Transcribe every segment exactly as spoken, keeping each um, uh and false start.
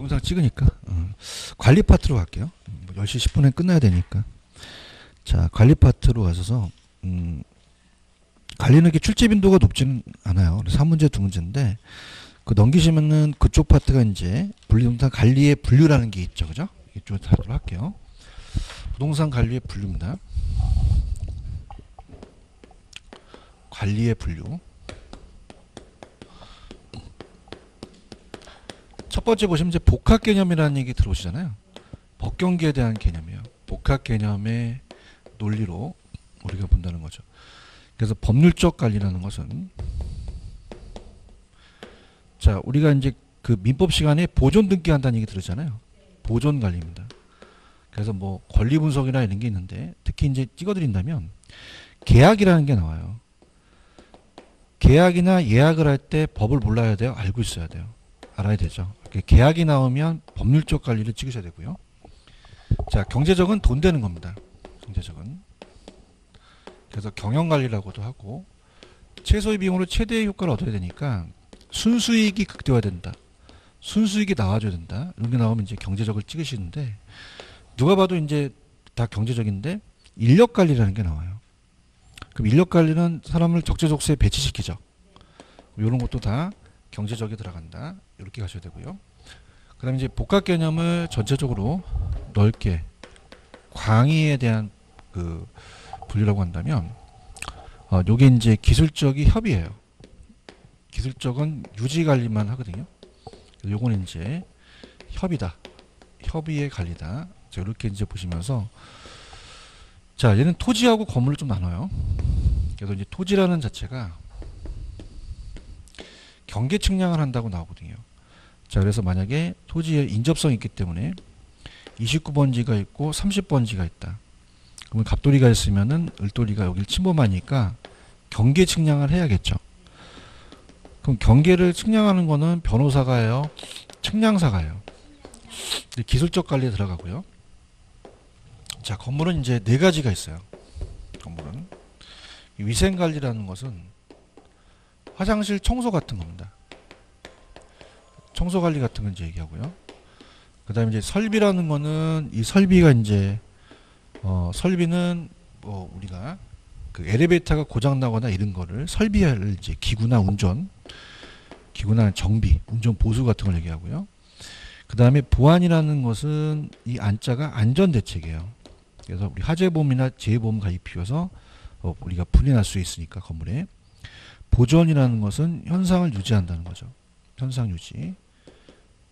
동영상 찍으니까 어. 관리 파트로 갈게요. 열 시 십 분에 끝나야 되니까. 자, 관리 파트로 가셔서 음, 관리는 이렇게 출제 빈도가 높지는 않아요. 삼 문제, 두 문제인데 그 넘기시면은 그쪽 파트가 이제 분리동산 관리의 분류라는 게 있죠. 그죠? 이쪽으로 하도록 할게요. 부동산 관리의 분류입니다. 관리의 분류. 첫 번째 보시면 이제 복합 개념이라는 얘기 들어오시잖아요. 법경기에 대한 개념이에요. 복합 개념의 논리로 우리가 본다는 거죠. 그래서 법률적 관리라는 것은, 자, 우리가 이제 그 민법 시간에 보존 등기한다는 얘기 들었잖아요. 보존 관리입니다. 그래서 뭐 권리 분석이나 이런 게 있는데, 특히 이제 찍어드린다면 계약이라는 게 나와요. 계약이나 예약을 할 때 법을 몰라야 돼요? 알고 있어야 돼요. 알아야 되죠. 계약이 나오면 법률적 관리를 찍으셔야 되고요. 자, 경제적은 돈 되는 겁니다. 경제적은. 그래서 경영관리라고도 하고, 최소의 비용으로 최대의 효과를 얻어야 되니까 순수이익이 극대화 된다. 순수익이 나와줘야 된다. 이런 게 나오면 이제 경제적을 찍으시는데, 누가 봐도 이제 다 경제적인데 인력관리라는 게 나와요. 그럼 인력관리는 사람을 적재적소에 배치시키죠. 이런 것도 다 경제적에 들어간다. 이렇게 가셔야 되고요. 그 다음에 이제 복합 개념을 전체적으로 넓게 광의에 대한 그 분류라고 한다면, 어, 요게 이제 기술적이 협의예요. 기술적은 유지 관리만 하거든요. 요거는 이제 협의다. 협의의 관리다. 자, 이렇게 이제 보시면서, 자, 얘는 토지하고 건물을 좀 나눠요. 그래서 이제 토지라는 자체가 경계 측량을 한다고 나오거든요. 자, 그래서 만약에 토지에 인접성이 있기 때문에 이십구 번지가 있고 삼십 번지가 있다. 그러면 갑돌이가 있으면은 을돌이가 여기를 침범하니까 경계 측량을 해야겠죠. 그럼 경계를 측량하는 거는 변호사가 해요? 측량사가 해요? 기술적 관리에 들어가고요. 자, 건물은 이제 네 가지가 있어요. 건물은. 위생 관리라는 것은 화장실 청소 같은 겁니다. 청소 관리 같은 건 이제 얘기하고요. 그 다음에 이제 설비라는 거는, 이 설비가 이제, 어, 설비는 뭐 우리가 그 엘리베이터가 고장나거나 이런 거를 설비할 이제 기구나 운전, 기구나 정비, 운전 보수 같은 걸 얘기하고요. 그 다음에 보안이라는 것은 이 안자가 안전대책이에요. 그래서 우리 화재보험이나 재해보험 가입 비워서 어, 우리가 불이 날 수 있으니까 건물에. 보존이라는 것은 현상을 유지한다는 거죠. 현상 유지.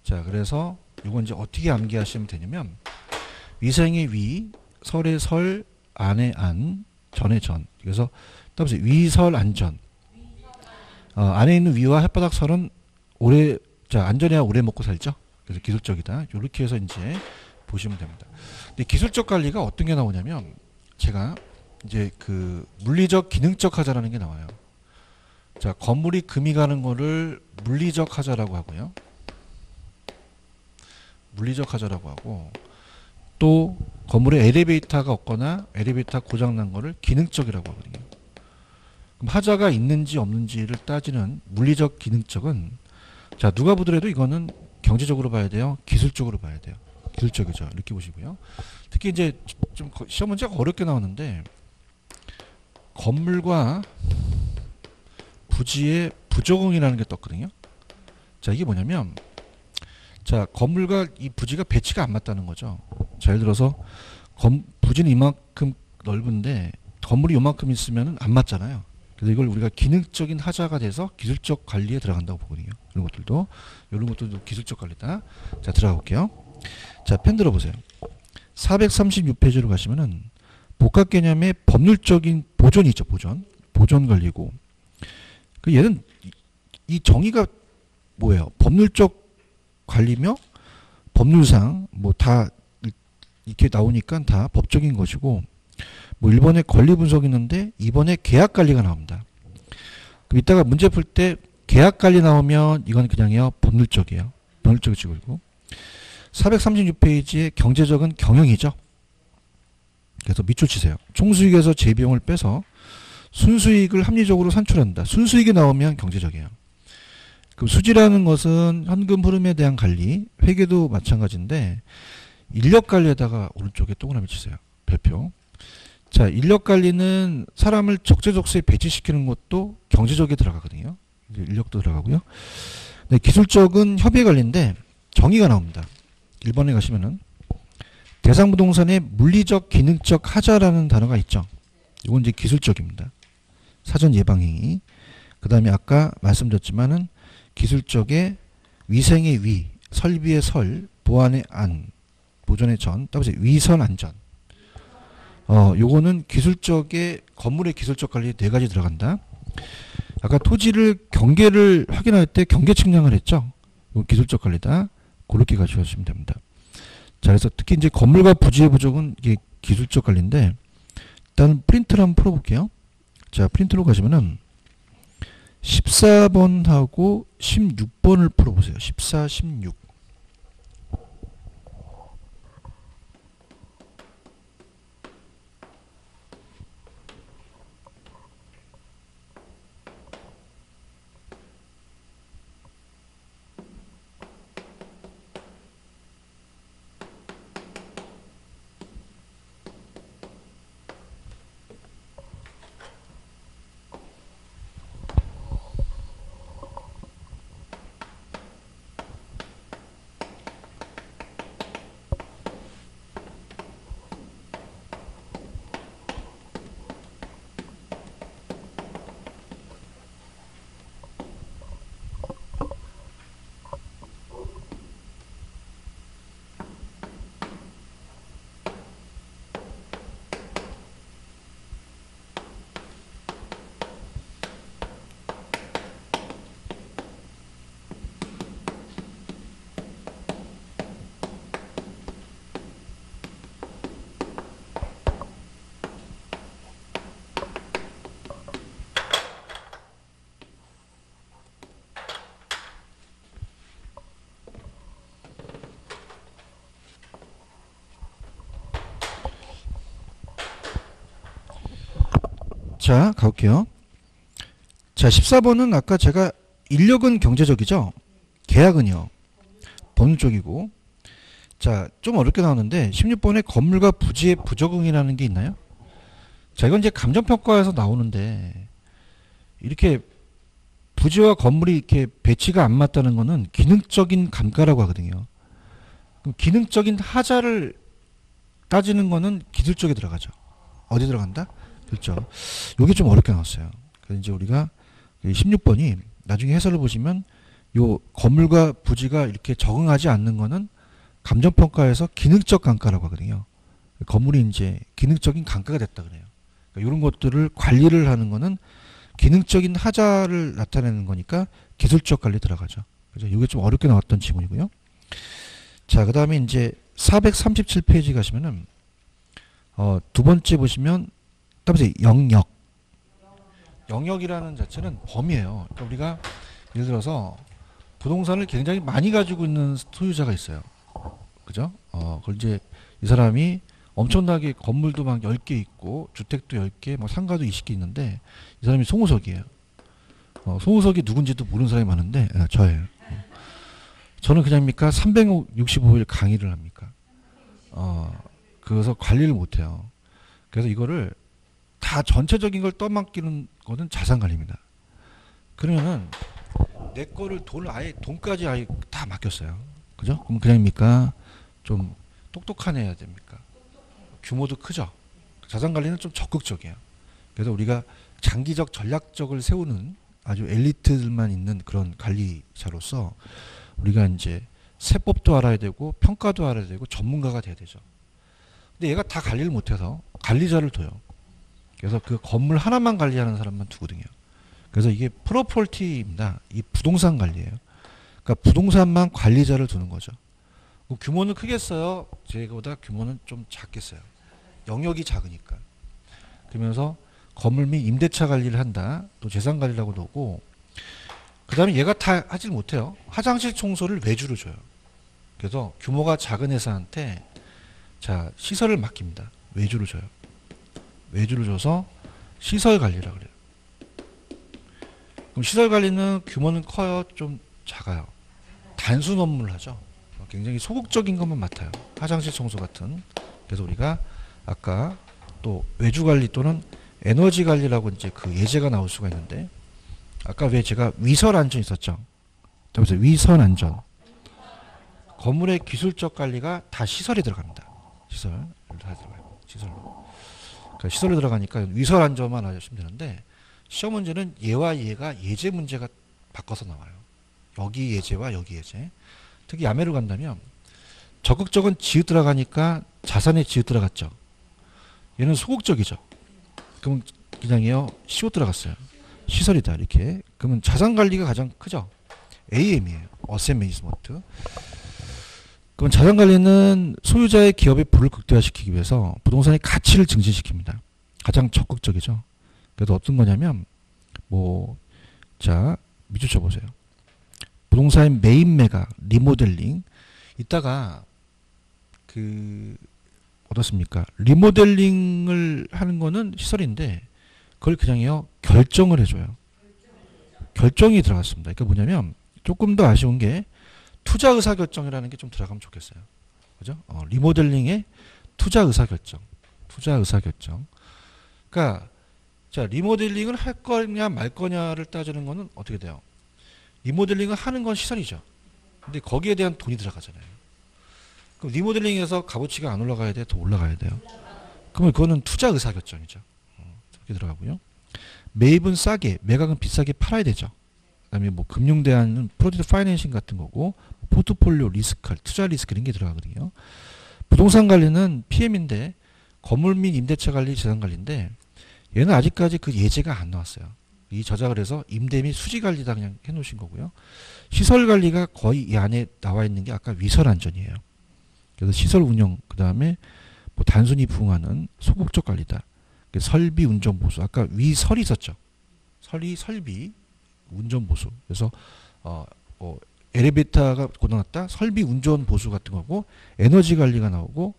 자, 그래서 이건 이제 어떻게 암기하시면 되냐면, 위생의 위, 설의 설, 안의 안, 전의 전. 그래서 따보세요. 위, 설, 안전. 어, 안에 있는 위와 혓바닥 설은 오래, 자, 안전해야 오래 먹고 살죠. 그래서 기술적이다. 이렇게 해서 이제 보시면 됩니다. 근데 기술적 관리가 어떤 게 나오냐면, 제가 이제 그 물리적, 기능적 하자라는 게 나와요. 자, 건물이 금이 가는 거를 물리적 하자라고 하고요. 물리적 하자라고 하고, 또 건물에 엘리베이터가 없거나 엘리베이터 고장난 거를 기능적이라고 하거든요. 그럼 하자가 있는지 없는지를 따지는 물리적, 기능적은, 자, 누가 보더라도 이거는 경제적으로 봐야 돼요? 기술적으로 봐야 돼요? 기술적이죠. 이렇게 보시고요. 특히 이제 좀 시험 문제가 어렵게 나오는데, 건물과 부지의 부적응이라는 게 떴거든요. 자, 이게 뭐냐면, 자, 건물과 이 부지가 배치가 안 맞다는 거죠. 자, 예를 들어서 검, 부지는 이만큼 넓은데 건물이 이만큼 있으면 안 맞잖아요. 그래서 이걸 우리가 기능적인 하자가 돼서 기술적 관리에 들어간다고 보거든요. 이런 것들도, 이런 것들도 기술적 관리다. 자, 들어가 볼게요. 자, 펜 들어보세요. 사백삼십육 페이지로 가시면은 복합 개념의 법률적인 보존이 있죠. 보존. 보존 관리고. 그 얘는 이 정의가 뭐예요? 법률적 관리며 법률상 뭐 다 이렇게 나오니까 다 법적인 것이고, 뭐 일 번에 권리 분석이 있는데 이 번에 계약 관리가 나옵니다. 그럼 이따가 문제 풀 때 계약 관리 나오면 이건 그냥요 법률적이에요. 법률적이 찍고 있고, 사백삼십육 페이지에 경제적은 경영이죠. 그래서 밑줄 치세요. 총수익에서 재비용을 빼서 순수익을 합리적으로 산출한다. 순수익이 나오면 경제적이에요. 그럼 수지라는 것은 현금 흐름에 대한 관리, 회계도 마찬가지인데 인력관리에다가 오른쪽에 동그라미 치세요. 별표. 자, 인력관리는 사람을 적재적소에 배치시키는 것도 경제적에 들어가거든요. 인력도 들어가고요. 네, 기술적은 협의관리인데 정의가 나옵니다. 일 번에 가시면은 대상부동산의 물리적, 기능적 하자라는 단어가 있죠. 이건 이제 기술적입니다. 사전 예방행위. 그 다음에 아까 말씀드렸지만은 기술적의 위생의 위, 설비의 설, 보안의 안, 보존의 전, 따라서 위선 안전. 어, 요거는 기술적의 건물의 기술적 관리 네 가지 들어간다. 아까 토지를 경계를 확인할 때 경계 측량을 했죠. 이건 기술적 관리다. 그렇게 가져가시면 됩니다. 자, 그래서 특히 이제 건물과 부지의 부족은 이게 기술적 관리인데 일단 프린트를 한번 풀어볼게요. 자, 프린트로 가시면은 십사 번하고 십육 번을 풀어보세요. 십사, 십육. 자, 가볼게요. 자, 십사 번은 아까 제가 인력은 경제적이죠. 계약은요, 법률 쪽이고. 자, 좀 어렵게 나오는데 십육 번에 건물과 부지의 부적응이라는 게 있나요? 자, 이건 이제 감정평가에서 나오는데 이렇게 부지와 건물이 이렇게 배치가 안 맞다는 거는 기능적인 감가라고 하거든요. 그럼 기능적인 하자를 따지는 거는 기술 쪽에 들어가죠. 어디 들어간다? 그렇죠. 요게 좀 어렵게 나왔어요. 그래서 이제 우리가 십육 번이 나중에 해설을 보시면 요 건물과 부지가 이렇게 적응하지 않는 거는 감정평가에서 기능적 감가라고 하거든요. 건물이 이제 기능적인 감가가 됐다 그래요. 그러니까 이런 것들을 관리를 하는 거는 기능적인 하자를 나타내는 거니까 기술적 관리 들어가죠. 그래서 요게 좀 어렵게 나왔던 지문이고요. 자, 그 다음에 이제 사백삼십칠 페이지 가시면은 어, 두 번째 보시면 영역. 영역이라는 자체는 범위예요. 그러니까 우리가 예를 들어서 부동산을 굉장히 많이 가지고 있는 소유자가 있어요. 그죠? 어, 그걸 이제 이 사람이 엄청나게 건물도 막 열 개 있고 주택도 열 개, 뭐 상가도 이십 개 있는데 이 사람이 송우석이에요. 어, 송우석이 누군지도 모르는 사람이 많은데 네, 저예요. 저는 그냥입니까? 삼백육십오 일 강의를 합니까? 어, 그래서 관리를 못 해요. 그래서 이거를 다 전체적인 걸 떠맡기는 거는 자산관리입니다. 그러면은 내 거를 돈을 아예 돈까지 아예 다 맡겼어요. 그죠? 그럼 그냥입니까? 좀 똑똑한 해야 됩니까? 규모도 크죠. 자산관리는 좀 적극적이에요. 그래서 우리가 장기적 전략적을 세우는 아주 엘리트들만 있는 그런 관리자로서 우리가 이제 세법도 알아야 되고 평가도 알아야 되고 전문가가 돼야 되죠. 근데 얘가 다 관리를 못해서 관리자를 둬요. 그래서 그 건물 하나만 관리하는 사람만 두거든요. 그래서 이게 프로퍼티입니다. 이 부동산 관리예요. 그러니까 부동산만 관리자를 두는 거죠. 규모는 크겠어요. 제보다 규모는 좀 작겠어요. 영역이 작으니까. 그러면서 건물 및 임대차 관리를 한다. 또 재산 관리라고 놓고 그 다음에 얘가 다 하질 못해요. 화장실 청소를 외주로 줘요. 그래서 규모가 작은 회사한테 자 시설을 맡깁니다. 외주로 줘요. 외주를 줘서 시설 관리라 그래요. 그럼 시설 관리는 규모는 커요? 좀 작아요? 단순 업무를 하죠. 굉장히 소극적인 것만 맡아요. 화장실 청소 같은. 그래서 우리가 아까 또 외주관리 또는 에너지관리라고 이제 그 예제가 나올 수가 있는데, 아까 왜 제가 위설안전 있었죠? 자, 보세요. 위설안전. 건물의 기술적 관리가 다 시설이 들어갑니다. 시설. 다 들어가요. 시설로. 그러니까 시설로 들어가니까 위설안전만 알려주시면 되는데, 시험 문제는 얘와 얘가 예제 문제가 바꿔서 나와요. 여기 예제와 여기 예제. 특히 야매로 간다면 적극적은 지읒 들어가니까 자산에 지읒 들어갔죠. 얘는 소극적이죠. 그럼 그냥요 시옷 들어갔어요. 시설이다 이렇게. 그러면 자산관리가 가장 크죠. 에이엠이에요. 어셈 매니지먼트. 그럼 자산관리는 소유자의 기업의 부를 극대화시키기 위해서 부동산의 가치를 증진시킵니다. 가장 적극적이죠. 그래도 어떤 거냐면 뭐 자 밑줄 쳐보세요. 부동산의 매입매각, 리모델링. 이따가 그 어떻습니까? 리모델링을 하는 거는 시설인데 그걸 그냥요 결정을 해줘요. 결정이 들어갔습니다. 그러니까 뭐냐면 조금 더 아쉬운 게 투자 의사결정이라는 게 좀 들어가면 좋겠어요. 그죠? 어, 리모델링에 투자 의사결정, 투자 의사결정. 그러니까 자 리모델링을 할 거냐 말 거냐를 따지는 거는 어떻게 돼요? 리모델링을 하는 건 시설이죠. 근데 거기에 대한 돈이 들어가잖아요. 그럼 리모델링에서 값어치가 안 올라가야 돼? 더 올라가야 돼요. 그러면 그거는 투자 의사결정이죠. 어, 그렇게 들어가고요. 매입은 싸게, 매각은 비싸게 팔아야 되죠. 그 다음에 뭐 금융대안은 프로젝트 파이낸싱 같은 거고, 포트폴리오 리스크, 투자 리스크 이런 게 들어가거든요. 부동산 관리는 피엠인데 건물 및 임대차 관리, 재산 관리인데 얘는 아직까지 그 예제가 안 나왔어요. 이 저작을 해서 임대 및 수지 관리 다 그냥 해놓으신 거고요. 시설 관리가 거의 이 안에 나와 있는 게 아까 위설 안전이에요. 그래서 시설 운영, 그 다음에 뭐 단순히 부응하는 소극적 관리다. 설비, 운전, 보수. 아까 위설이 있었죠. 설이, 설비, 운전, 보수. 그래서 어, 어, 엘리베이터가 고장났다. 설비, 운전, 보수 같은 거고, 에너지 관리가 나오고,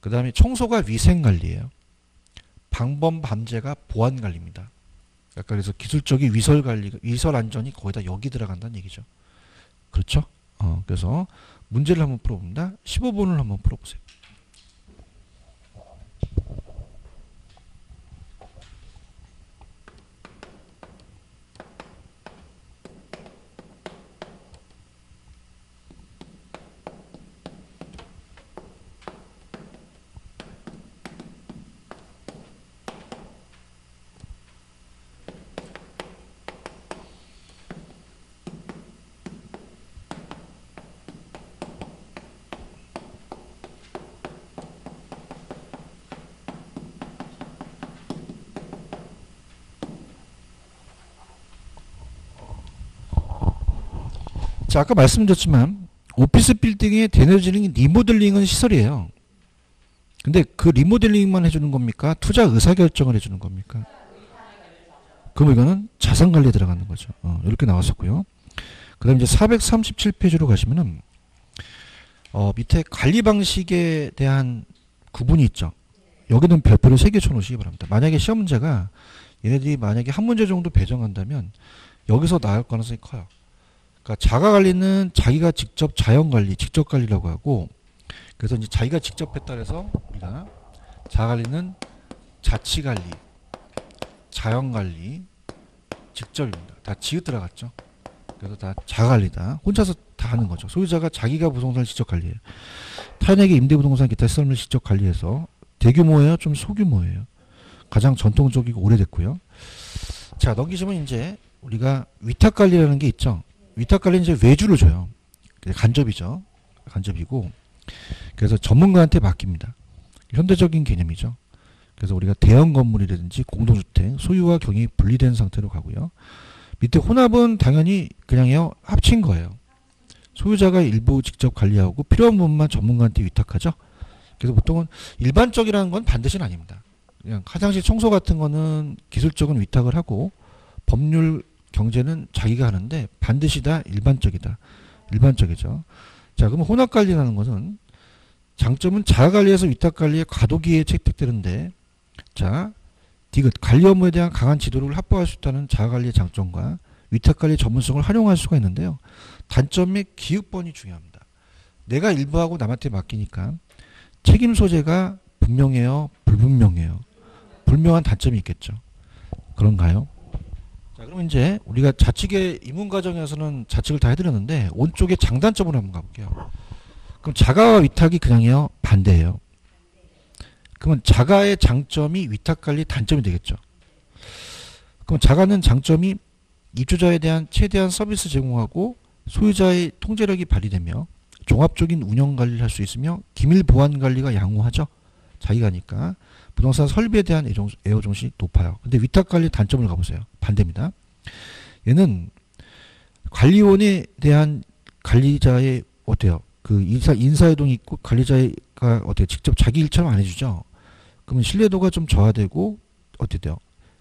그 다음에 청소가 위생 관리예요. 방범, 밤제가 보안 관리입니다. 약간 그래서 기술적인 위설 관리, 위설 안전이 거의 다 여기 들어간다는 얘기죠. 그렇죠? 어, 그래서 문제를 한번 풀어봅니다. 십오 번을 한번 풀어보세요. 자, 아까 말씀드렸지만 오피스 빌딩의 대내지는 리모델링은 시설이에요. 근데 그 리모델링만 해주는 겁니까? 투자 의사결정을 해주는 겁니까? 그럼 이거는 자산관리에 들어가는 거죠. 어, 이렇게 나왔었고요. 그 다음 이제 사백삼십칠 페이지로 가시면은 어, 밑에 관리 방식에 대한 구분이 있죠. 여기는 별표를 세 개 쳐놓으시기 바랍니다. 만약에 시험 문제가 얘네들이 만약에 한 문제 정도 배정한다면 여기서 나올 가능성이 커요. 그러니까 자가관리는 자기가 직접 자연관리, 직접관리라고 하고, 그래서 이제 자기가 직접 했다 해서 우리가 자가관리는 자치관리, 자연관리, 직접입니다. 다 지읒 들어갔죠. 그래서 다 자가관리다. 혼자서 다 하는 거죠. 소유자가 자기가 부동산을 직접 관리해요. 타인에게 임대부동산 기타 시설을 직접 관리해서 대규모예요? 좀 소규모예요? 가장 전통적이고 오래됐고요. 자, 넘기시면 이제 우리가 위탁관리라는 게 있죠. 위탁관리는 이제 외주를 줘요. 간접이죠. 간접이고, 그래서 전문가한테 맡깁니다. 현대적인 개념이죠. 그래서 우리가 대형 건물이라든지 공동주택, 소유와 경영이 분리된 상태로 가고요. 밑에 혼합은 당연히 그냥요 합친 거예요. 소유자가 일부 직접 관리하고 필요한 부분만 전문가한테 위탁하죠. 그래서 보통은 일반적이라는 건 반드시는 아닙니다. 그냥 화장실 청소 같은 거는 기술적인 위탁을 하고 법률 경제는 자기가 하는데 반드시 다 일반적이다. 일반적이죠. 자, 그럼 혼합관리라는 것은 장점은 자가관리에서 위탁관리의 과도기에 채택되는데, 자, 디귿 관리 업무에 대한 강한 지도력을 확보할 수 있다는 자가관리의 장점과 위탁관리의 전문성을 활용할 수가 있는데요. 단점의 기읍번이 중요합니다. 내가 일부하고 남한테 맡기니까 책임 소재가 분명해요, 불분명해요? 불명한 단점이 있겠죠. 그런가요? 자, 그럼 이제 우리가 좌측의 이문 과정에서는 좌측을 다 해드렸는데 오른쪽의 장단점으로 한번 가볼게요. 그럼 자가와 위탁이 그냥요, 반대예요. 그러면 자가의 장점이 위탁 관리 단점이 되겠죠. 그럼 자가는 장점이 입주자에 대한 최대한 서비스 제공하고 소유자의 통제력이 발휘되며 종합적인 운영 관리를 할 수 있으며 기밀 보안 관리가 양호하죠. 자기가니까 부동산 설비에 대한 애호 정신이 높아요. 근데 위탁 관리 단점을 가보세요. 반대입니다. 얘는 관리원에 대한 관리자의 어때요? 그 인사 인사이동이 있고 관리자가 어떻게 직접 자기 일처럼 안 해주죠. 그러면 신뢰도가 좀 저하되고 어떻게 돼요?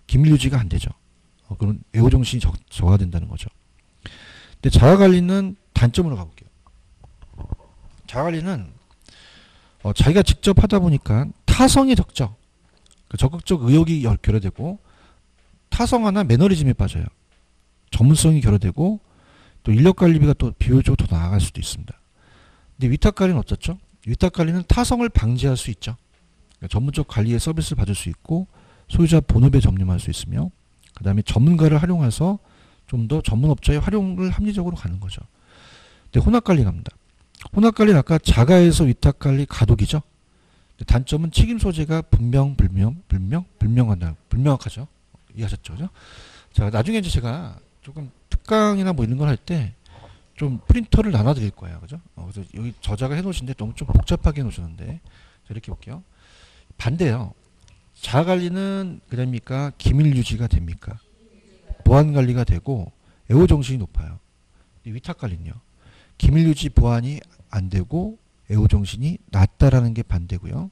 기밀 유지가 안 되죠. 어, 그럼 애호 정신이 저하된다는 거죠. 근데 자가 관리는 단점으로 가볼게요. 자가 관리는 어, 자기가 직접 하다 보니까 타성이 적죠. 그 적극적 의욕이 결여되고 타성화나 매너리즘에 빠져요. 전문성이 결여되고 또 인력관리비가 또 비효율적으로 더 나아갈 수도 있습니다. 근데 위탁관리는 어떻죠? 위탁관리는 타성을 방지할 수 있죠. 그러니까 전문적 관리의 서비스를 받을 수 있고 소유자 본업에 전념할 수 있으며 그 다음에 전문가를 활용해서 좀 더 전문업자의 활용을 합리적으로 가는 거죠. 근데 혼합관리 갑니다. 혼합관리는 아까 자가에서 위탁관리 가독이죠. 단점은 책임 소재가 분명, 불명, 불명, 불명하다, 불명확하죠. 이해하셨죠? 그죠? 자, 나중에 이제 제가 조금 특강이나 뭐 이런 걸 할 때 좀 프린터를 나눠드릴 거예요. 그죠? 어, 그래서 여기 저자가 해놓으신데 너무 좀 복잡하게 해놓으셨는데. 자, 이렇게 볼게요. 반대요. 자아 관리는 그럽니까? 기밀 유지가 됩니까? 보안 관리가 되고 애호 정신이 높아요. 위탁 관리는요. 기밀 유지 보안이 안 되고 애호 정신이 낮다라는 게 반대고요.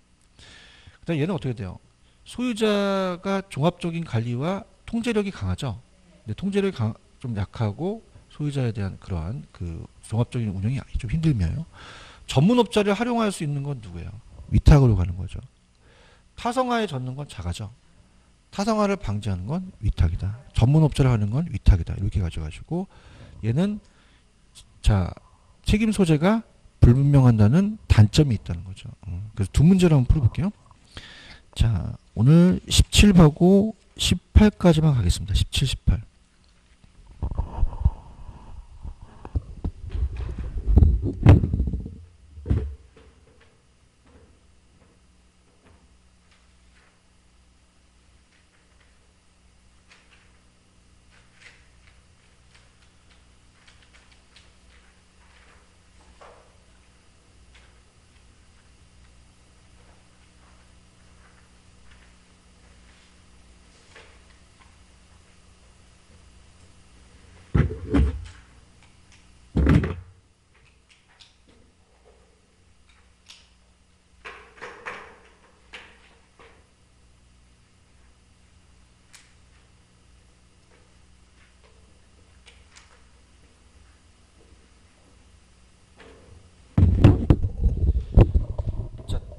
그다음 얘는 어떻게 돼요? 소유자가 종합적인 관리와 통제력이 강하죠. 근데 통제력이 강, 좀 약하고 소유자에 대한 그러한 그 종합적인 운영이 좀 힘들며요. 전문업자를 활용할 수 있는 건 누구예요? 위탁으로 가는 거죠. 타성화에 젖는 건 자가죠. 타성화를 방지하는 건 위탁이다. 전문업자를 하는 건 위탁이다. 이렇게 가져가지고 얘는 자 책임 소재가 불분명한다는 단점이 있다는 거죠. 그래서 두 문제를 한번 풀어볼게요. 자, 오늘 십칠하고 십팔까지만 가겠습니다. 십칠, 십팔.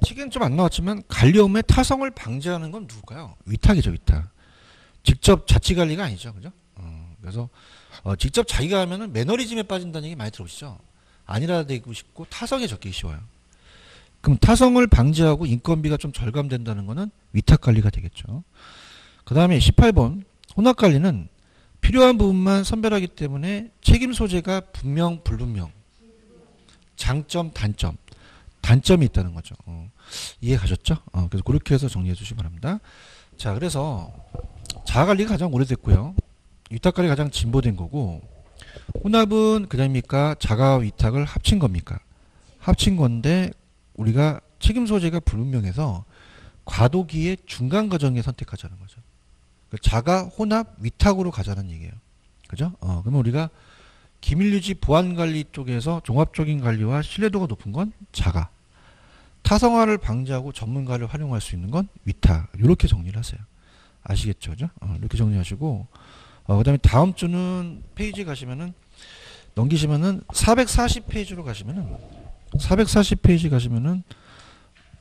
책에는 좀 안 나왔지만 관리업의 타성을 방지하는 건 누굴까요? 위탁이죠. 위탁. 직접 자치관리가 아니죠. 그죠? 어, 그래서 어, 직접 자기가 하면은 매너리즘에 빠진다는 얘기 많이 들어보시죠. 아니라 되고 싶고 타성에 적기기 쉬워요. 그럼 타성을 방지하고 인건비가 좀 절감된다는 거는 위탁관리가 되겠죠. 그 다음에 십팔 번 혼합관리는 필요한 부분만 선별하기 때문에 책임 소재가 분명 불분명, 장점 단점, 단점이 있다는 거죠. 어, 이해 가셨죠? 어, 그래서 그렇게 해서 정리해 주시기 바랍니다. 자, 그래서 자아관리가 가장 오래됐고요. 위탁관리가 가장 진보된 거고 혼합은 그냥입니까? 자가와 위탁을 합친 겁니까? 합친 건데 우리가 책임 소재가 불분명해서 과도기의 중간 과정에 선택하자는 거죠. 자가, 혼합, 위탁으로 가자는 얘기예요. 그죠? 어, 그러면 우리가 기밀유지 보안관리 쪽에서 종합적인 관리와 신뢰도가 높은 건 자가, 타성화를 방지하고 전문가를 활용할 수 있는 건 위탁. 이렇게 정리를 하세요. 아시겠죠? 그죠? 어, 이렇게 정리하시고 어, 그 다음에 다음 주는 페이지 가시면은 넘기시면은 사백사십 페이지로 가시면은 사백사십 페이지 가시면은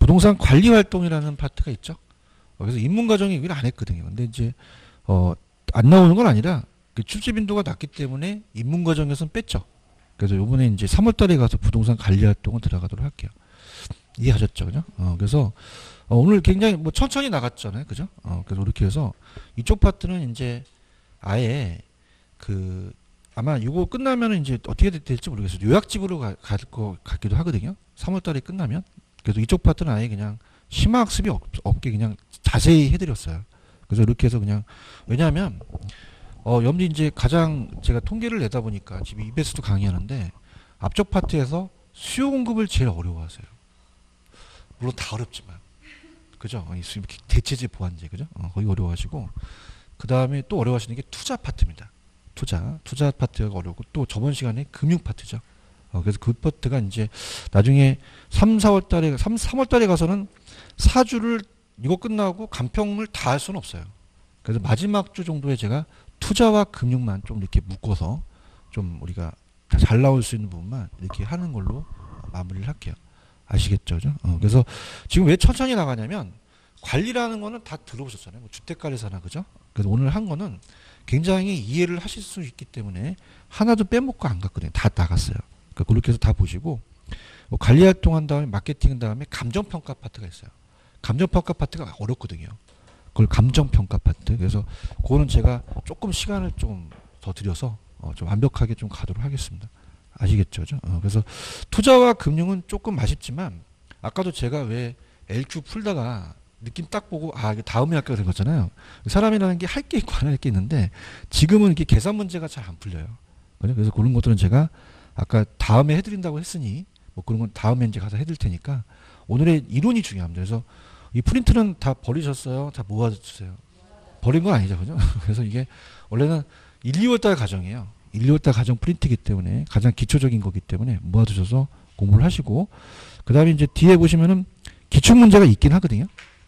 부동산 관리 활동이라는 파트가 있죠. 어, 그래서 입문 과정이 얘기를 안 했거든요. 근데 이제 어, 안 나오는 건 아니라 그 출제 빈도가 낮기 때문에 입문 과정에서는 뺐죠. 그래서 요번에 이제 삼월달에 가서 부동산 관리 활동을 들어가도록 할게요. 이해하셨죠? 그죠? 어, 그래서 어, 오늘 굉장히 뭐 천천히 나갔잖아요. 그죠? 어, 그래서 이렇게 해서 이쪽 파트는 이제 아예 그 아마 이거 끝나면 이제 어떻게 될지 모르겠어요. 요약집으로 갈 것 같기도 하거든요. 삼월달에 끝나면. 그래서 이쪽 파트는 아예 그냥 심화학습이 없, 없게 그냥 자세히 해드렸어요. 그래서 이렇게 해서 그냥 왜냐하면 어, 염리 이제 가장 제가 통계를 내다 보니까 지금 이베스도 강의하는데 앞쪽 파트에서 수요 공급을 제일 어려워하세요. 물론 다 어렵지만 그죠? 대체재 보완재 그죠? 어, 거의 어려워하시고 그 다음에 또 어려워하시는 게 투자 파트입니다. 투자 투자 파트가 어렵고 또 저번 시간에 금융 파트죠. 어, 그래서 그 파트가 이제 나중에 삼, 사월 달에 삼, 삼월 달에 가서는 사주를 이거 끝나고 간평을 다 할 수는 없어요. 그래서 마지막 주 정도에 제가 투자와 금융만 좀 이렇게 묶어서 좀 우리가 잘 나올 수 있는 부분만 이렇게 하는 걸로 마무리를 할게요. 아시겠죠? 어, 그래서 지금 왜 천천히 나가냐면 관리라는 거는 다 들어보셨잖아요. 뭐 주택관리사나 그죠? 그래서 오늘 한 거는 굉장히 이해를 하실 수 있기 때문에 하나도 빼먹고 안 갔거든요. 다 나갔어요. 그러니까 그렇게 해서 다 보시고 뭐 관리활동 한 다음에 마케팅 한 다음에 감정평가 파트가 있어요. 감정평가 파트가 어렵거든요. 그걸 감정평가 파트. 그래서 그거는 제가 조금 시간을 좀 더 드려서 어 좀 완벽하게 좀 가도록 하겠습니다. 아시겠죠? 어 그래서 투자와 금융은 조금 아쉽지만 아까도 제가 왜 엘큐 풀다가 느낌 딱 보고 아 이게 다음에 할까 된 거잖아요. 사람이라는 게 할 게 있고 안 할 게 있는데 지금은 이렇게 계산 문제가 잘 안 풀려요. 그래서 그런 것들은 제가 아까 다음에 해드린다고 했으니 뭐 그런 건 다음에 이제 가서 해드릴 테니까 오늘의 이론이 중요합니다. 그래서 이 프린트는 다 버리셨어요? 다 모아주세요. 버린 건 아니죠. 그죠? 그래서 이게 원래는 일, 이월달 가정이에요. 일, 이월달 가정 프린트이기 때문에 가장 기초적인 거기 때문에 모아두셔서 공부를 하시고 그 다음에 이제 뒤에 보시면은 기출문제가 있긴 하거든요.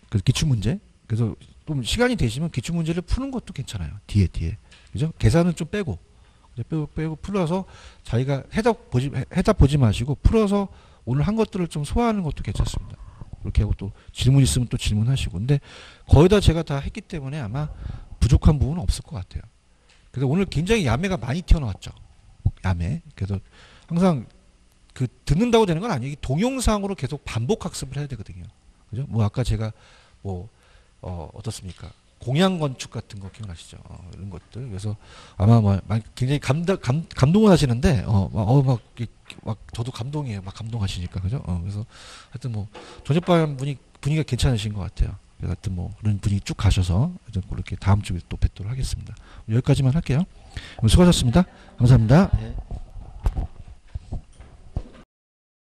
그래서 기출문제. 그래서 좀 시간이 되시면 기출문제를 푸는 것도 괜찮아요. 뒤에 뒤에. 그죠? 계산은 좀 빼고. 빼고, 빼고 풀어서 자기가 해답 보지, 해답 보지 마시고 풀어서 오늘 한 것들을 좀 소화하는 것도 괜찮습니다. 이렇게 하고 또 질문 있으면 또 질문하시고 근데 거의 다 제가 다 했기 때문에 아마 부족한 부분은 없을 것 같아요. 그래서 오늘 굉장히 야매가 많이 튀어나왔죠. 야매. 그래서 항상 그 듣는다고 되는 건 아니에요. 동영상으로 계속 반복 학습을 해야 되거든요. 그죠? 뭐 아까 제가 뭐 어 어떻습니까? 공양 건축 같은 거 기억나시죠? 어, 이런 것들. 그래서 아마 뭐 굉장히 감다, 감, 감동을 하시는데, 어, 막, 어, 막, 막, 저도 감동이에요. 막 감동하시니까. 그죠? 어, 그래서 하여튼 뭐, 저녁반 분위, 분위기가 괜찮으신 것 같아요. 하여튼 뭐, 그런 분위기 쭉 가셔서, 하여튼 그렇게 다음 주에 또 뵙도록 하겠습니다. 여기까지만 할게요. 수고하셨습니다. 감사합니다. 네.